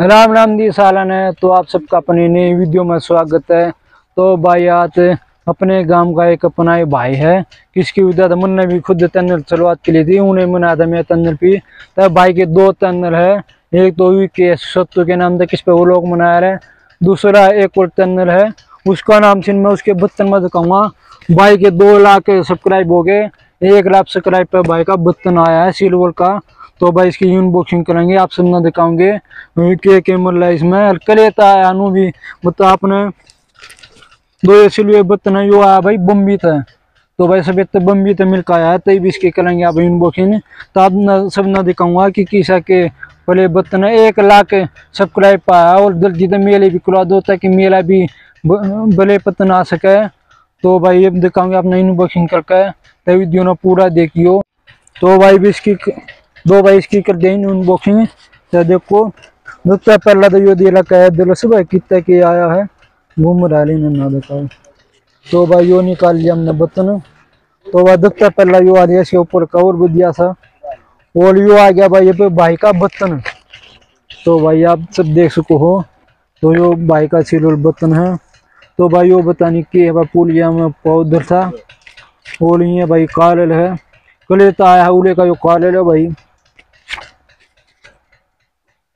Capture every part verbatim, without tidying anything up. राम राम दी सालन है। तो आप सबका अपनी नई वीडियो में स्वागत है। तो भाई आज अपने गांव का एक अपना भाई है, किसकी उधर मुन्ने भी खुद टनल चलवात के लिए थी, उन्हें मना था मैं टनल पी। तब भाई के दो टनल है, एक तो वी के सत्तू के नाम से किस पे वो लोग मना रहे, दूसरा एक और टनल है उसका नाम सिन मैं उसके बर्तन में दिखाऊंगा। भाई के दो लाख सब्सक्राइब हो गए, एक लाख सब्सक्राइब पर भाई का बर्तन आया है सिल्वर का। तो भाई इसकी अनबॉक्सिंग करेंगे, आप सब ना दिखाऊंगे के के मतलब इसमें कलेता आनू भी मतलब आपने दो इसलिए बर्तन यो आया भाई बम्बी था। तो भाई सब इतने बम्बी तो मिलकर आया है, तभी इसकी करेंगे आप अनबॉक्सिंग। तो आप ना सब ना दिखाऊंगा कि किसा के पहले बर्तन एक लाख सब्सक्राइब पाया और जल्दी तो मेले भी खुला दो ताकि मेला भी भले पतन आ सके। तो भाई ये दिखाऊंगे आपने अनबॉक्सिंग करके, तभी दोनों पूरा देखियो। तो भाई भी इसकी दो भाई इसकी कर दें अनबॉक्सिंग। तो देखो दूसरा पहला तो यो दिला का दिलो सुबह कितना के आया है घूम डाली ने ना बताओ। तो भाई यो निकाल लिया हमने बर्तन। तो भाई दूसरा पहला यो आ गया इसके ऊपर कवर भी दिया था और यो आ गया भाई ये पे भाई का बर्तन। तो भाई आप सब देख सको हो, तो यो भाई का सिल्वर बर्तन है। तो भाई यो बताने की पुल गया में पाउडर था और ये भाई कालल है, कलेता आया उले का यो कालल है भाई।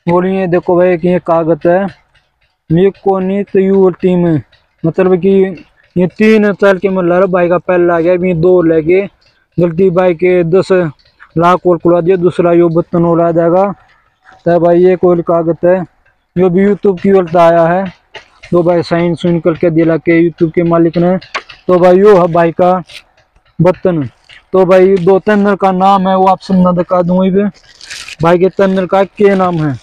बोलिए देखो भाई कि ये कागज है ये कोनी तो यू टीम मतलब कि ये तीन साल के मिल रहा भाई का पहला आ गया भी दो लगे गलती भाई के दस लाख और खुला दिया, दूसरा यो बर्तन उला जाएगा। तो भाई ये कोई कागज है जो भी यूट्यूब की ओर आया है। तो भाई साइन सुन करके दिला के यूट्यूब के मालिक ने। तो भाई यो है भाई का बर्तन। तो भाई दो टनल का नाम है वो आप सब ना दिखा दूंगी भाई के टनल का क्या नाम है।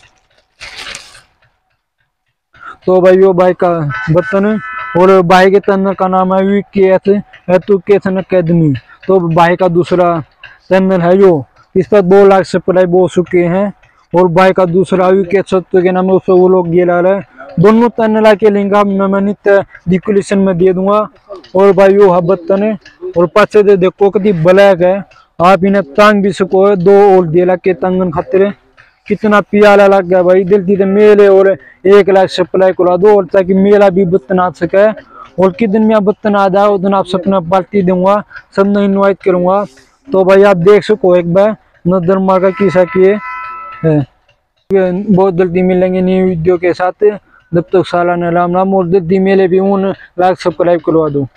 तो भाई वो भाई का बर्तन और भाई के टनल का नाम है वी के एजुकेशन अकेडमी। तो भाई का दूसरा टनल है जो इस पर दो लाख सब्सक्राइब हो चुके हैं और भाई का दूसरा वी के सत्तू के नाम है उस पर वो लोग ये ला रहे। दोनों टनल के लिंक आप मैं नित्य डिस्क्रिप्शन में दे दूंगा। और भाई वो है बर्तन और पाछे दे देखो कभी ब्लैक है, आप इन्हें तंग भी सको है दो और दे लाख के तंगन खातिर कितना प्याला लग गया भाई दिल दी मेले और एक लाख सप्लाई करा दो और ताकि मेला भी बर्तन आ सके। और किस दिन में आप बर्तन आ जाए उस दिन आप सपना पार्टी दूंगा, सबने इन्वाइट करूंगा। तो भाई आप देख सको एक बार नजर मारकर किसा किए बहुत जल्दी मिलेंगे न्यू वीडियो के साथ। जब तक सालाना राम राम और जल्दी मेले भी उन लाख सब्सक्राइब करवा दो।